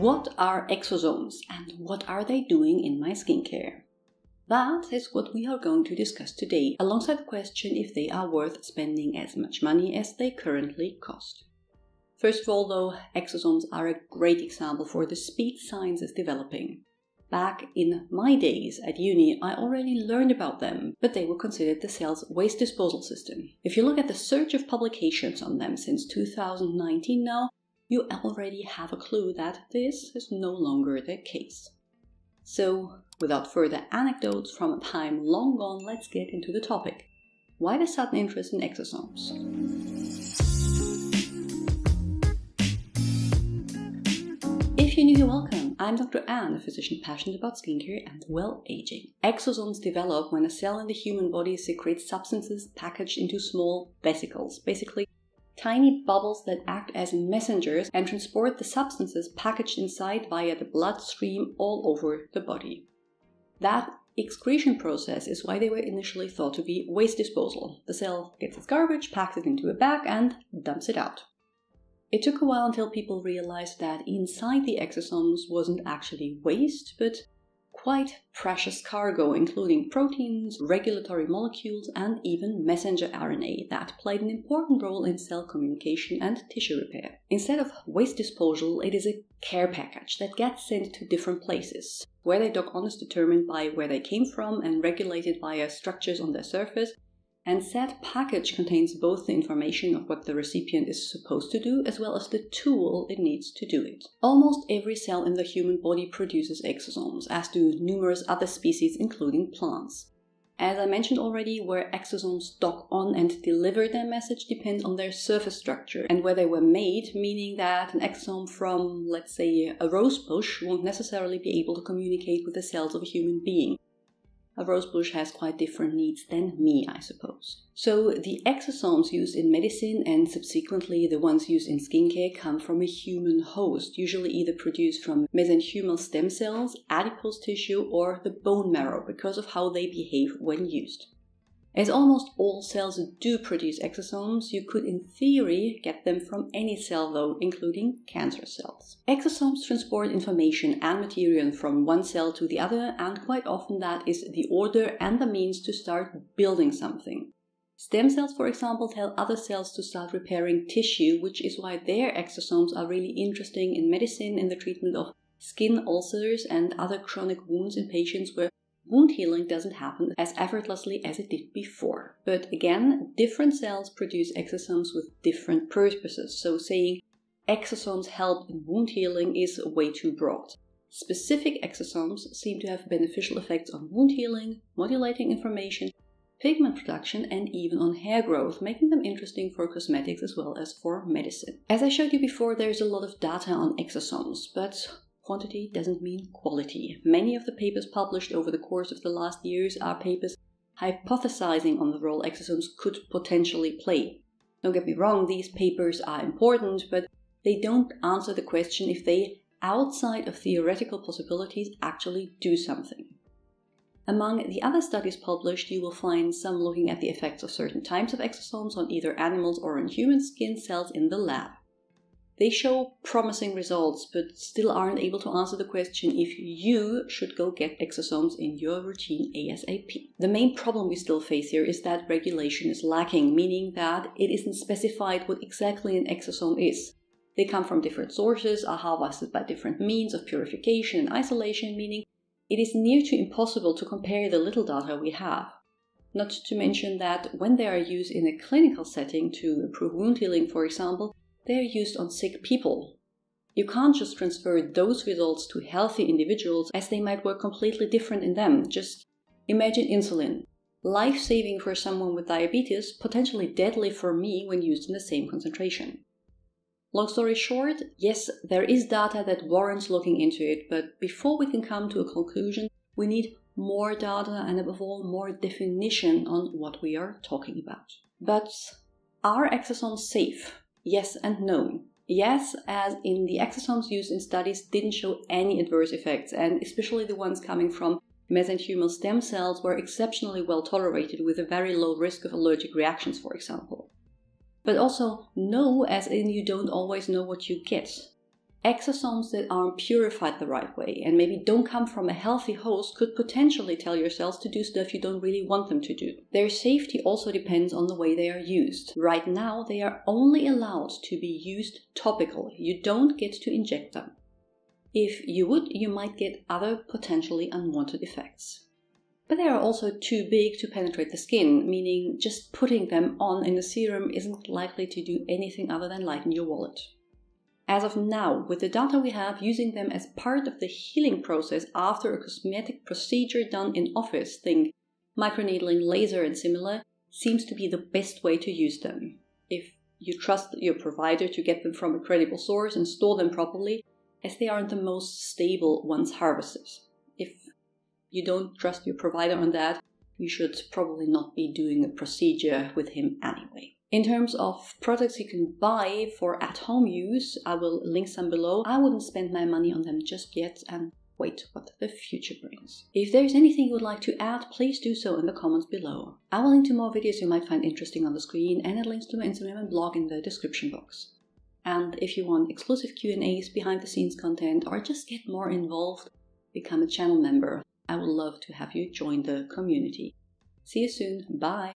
What are exosomes and what are they doing in my skincare? That is what we are going to discuss today, alongside the question if they are worth spending as much money as they currently cost. First of all though, exosomes are a great example for the speed science is developing. Back in my days at uni, I already learned about them, but they were considered the cell's waste disposal system. If you look at the surge of publications on them since 2019 now, you already have a clue that this is no longer the case. So, without further anecdotes from a time long gone, let's get into the topic. Why the sudden interest in exosomes? You're welcome. I'm Dr. Anne, a physician passionate about skincare and well aging. Exosomes develop when a cell in the human body secretes substances packaged into small vesicles, basically tiny bubbles that act as messengers and transport the substances packaged inside via the bloodstream all over the body. That excretion process is why they were initially thought to be waste disposal. The cell gets its garbage, packs it into a bag, and dumps it out. It took a while until people realized that inside the exosomes wasn't actually waste, but quite precious cargo, including proteins, regulatory molecules, and even messenger RNA that played an important role in cell communication and tissue repair. Instead of waste disposal, it is a care package that gets sent to different places, where they dock on is determined by where they came from and regulated via structures on their surface. And said package contains both the information of what the recipient is supposed to do, as well as the tool it needs to do it. Almost every cell in the human body produces exosomes, as do numerous other species, including plants. As I mentioned already, where exosomes dock on and deliver their message depends on their surface structure and where they were made, meaning that an exosome from, let's say, a rose bush won't necessarily be able to communicate with the cells of a human being. A rosebush has quite different needs than me, I suppose. So the exosomes used in medicine and subsequently the ones used in skincare come from a human host, usually either produced from mesenchymal stem cells, adipose tissue, or the bone marrow because of how they behave when used. As almost all cells do produce exosomes, you could in theory get them from any cell though, including cancer cells. Exosomes transport information and material from one cell to the other, and quite often that is the order and the means to start building something. Stem cells, for example, tell other cells to start repairing tissue, which is why their exosomes are really interesting in medicine in the treatment of skin ulcers and other chronic wounds in patients where wound healing doesn't happen as effortlessly as it did before. But again, different cells produce exosomes with different purposes, so saying exosomes help in wound healing is way too broad. Specific exosomes seem to have beneficial effects on wound healing, modulating inflammation, pigment production, and even on hair growth, making them interesting for cosmetics as well as for medicine. As I showed you before, there's a lot of data on exosomes, but quantity doesn't mean quality. Many of the papers published over the course of the last years are papers hypothesizing on the role exosomes could potentially play. Don't get me wrong, these papers are important, but they don't answer the question if they, outside of theoretical possibilities, actually do something. Among the other studies published, you will find some looking at the effects of certain types of exosomes on either animals or on human skin cells in the lab. They show promising results, but still aren't able to answer the question if you should go get exosomes in your routine ASAP. The main problem we still face here is that regulation is lacking, meaning that it isn't specified what exactly an exosome is. They come from different sources, are harvested by different means of purification and isolation, meaning it is near to impossible to compare the little data we have. Not to mention that when they are used in a clinical setting to improve wound healing, for example, they're used on sick people. You can't just transfer those results to healthy individuals as they might work completely different in them. Just imagine insulin. Life-saving for someone with diabetes, potentially deadly for me when used in the same concentration. Long story short, yes, there is data that warrants looking into it, but before we can come to a conclusion, we need more data and above all, more definition on what we are talking about. But are exosomes safe? Yes and no. Yes, as in the exosomes used in studies didn't show any adverse effects, and especially the ones coming from mesenchymal stem cells were exceptionally well tolerated with a very low risk of allergic reactions, for example. But also no, as in you don't always know what you get. exosomes that aren't purified the right way and maybe don't come from a healthy host could potentially tell your cells to do stuff you don't really want them to do. Their safety also depends on the way they are used. Right now, they are only allowed to be used topically. You don't get to inject them. If you would, you might get other potentially unwanted effects. But they are also too big to penetrate the skin, meaning just putting them on in the serum isn't likely to do anything other than lighten your wallet. As of now, with the data we have, using them as part of the healing process after a cosmetic procedure done in office, think microneedling, laser and similar, seems to be the best way to use them. If you trust your provider to get them from a credible source and store them properly, as they aren't the most stable once harvested. You don't trust your provider on that, you should probably not be doing a procedure with him anyway. In terms of products you can buy for at-home use, I will link some below. I wouldn't spend my money on them just yet and wait what the future brings. If there's anything you would like to add, please do so in the comments below. I will link to more videos you might find interesting on the screen and add links to my Instagram and blog in the description box. And if you want exclusive Q&As, behind-the-scenes content, or just get more involved, become a channel member. I would love to have you join the community. See you soon. Bye.